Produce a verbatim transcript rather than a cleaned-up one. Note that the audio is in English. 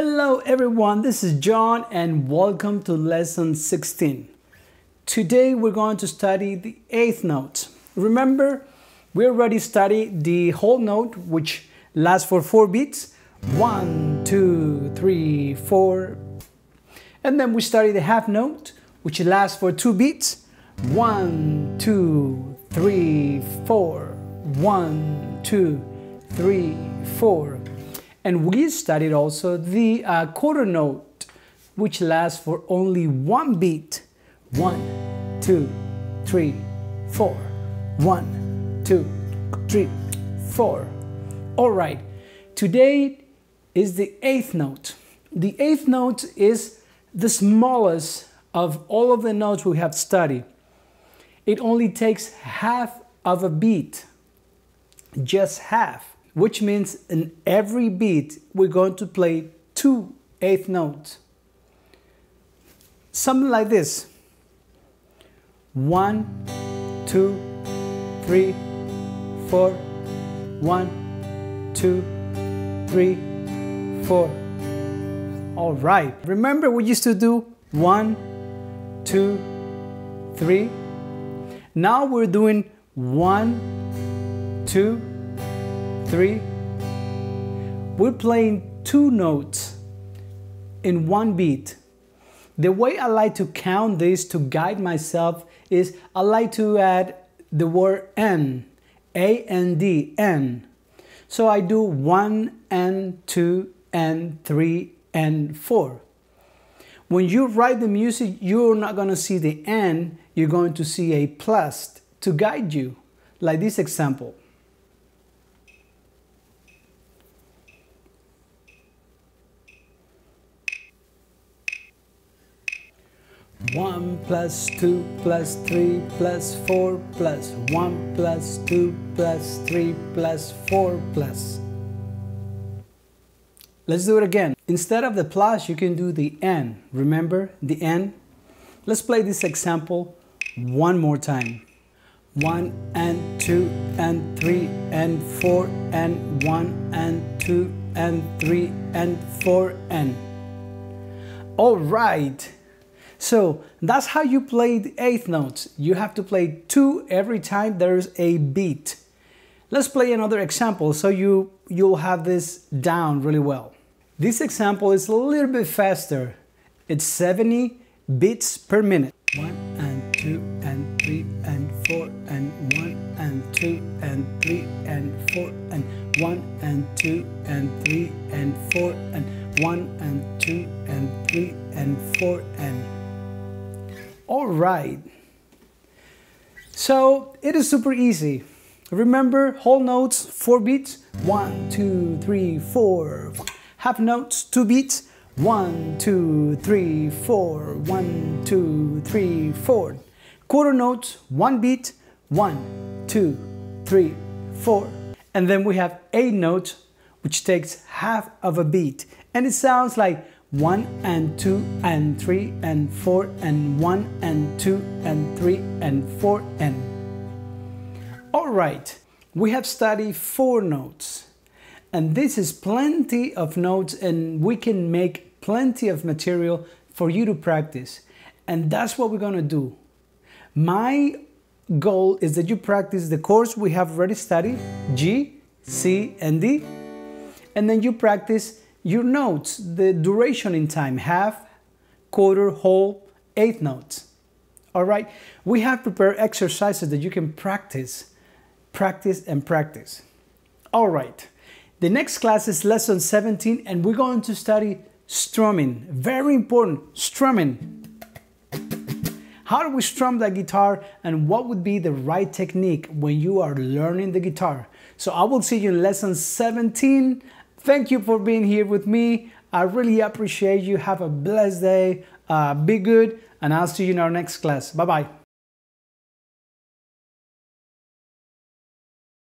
Hello everyone, this is John and welcome to lesson sixteen. Today we're going to study the eighth note. Remember, we already studied the whole note, which lasts for four beats. One, two, three, four. And then we studied the half note, which lasts for two beats. One, two, three, four. One, two, three, four. And we studied also the uh, quarter note, which lasts for only one beat. One, two, three, four. One, two, three, four. All right, today is the eighth note. The eighth note is the smallest of all of the notes we have studied. It only takes half of a beat, just half. Which means in every beat, we're going to play two eighth notes. Something like this. One, two, three, four. One, two, three, four. All right. Remember we used to do one, two, three. Now we're doing one, two, three. We're playing two notes in one beat. The way I like to count this to guide myself is I like to add the word and, A N D, and. So I do one and two and three and four. When you write the music, you're not going to see the and, you're going to see a plus to guide you, like this example. One plus two plus three plus four plus one plus two plus three plus four plus. Let's do it again. Instead of the plus, you can do the and. Remember the and? Let's play this example one more time. One and two and three and four and one and two and three and four and. All right. So that's how you play the eighth notes. You have to play two every time there's a beat. Let's play another example so you, you'll have this down really well. This example is a little bit faster. It's seventy beats per minute. One and two and three and four and one and two and three and four and one and two and three and four and one and two and three and four and. All right, so it is super easy. Remember whole notes, four beats, one, two, three, four. Half notes, two beats, one, two, three, four, one, two, three, four. Quarter notes, one beat, one, two, three, four. And then we have eight notes, which takes half of a beat. And it sounds like one and two and three and four and one and two and three and four and. All right, we have studied four notes, and this is plenty of notes, and we can make plenty of material for you to practice, and that's what we're gonna do. My goal is that you practice the chords we have already studied, G, C, and D, and then you practice your notes, the duration in time, half, quarter, whole, eighth notes. All right, we have prepared exercises that you can practice, practice and practice. All right, the next class is lesson seventeen, and we're going to study strumming, very important, strumming. How do we strum the guitar and what would be the right technique when you are learning the guitar? So I will see you in lesson seventeen. Thank you for being here with me. I really appreciate you. Have a blessed day. Uh, be good, and I'll see you in our next class. Bye-bye.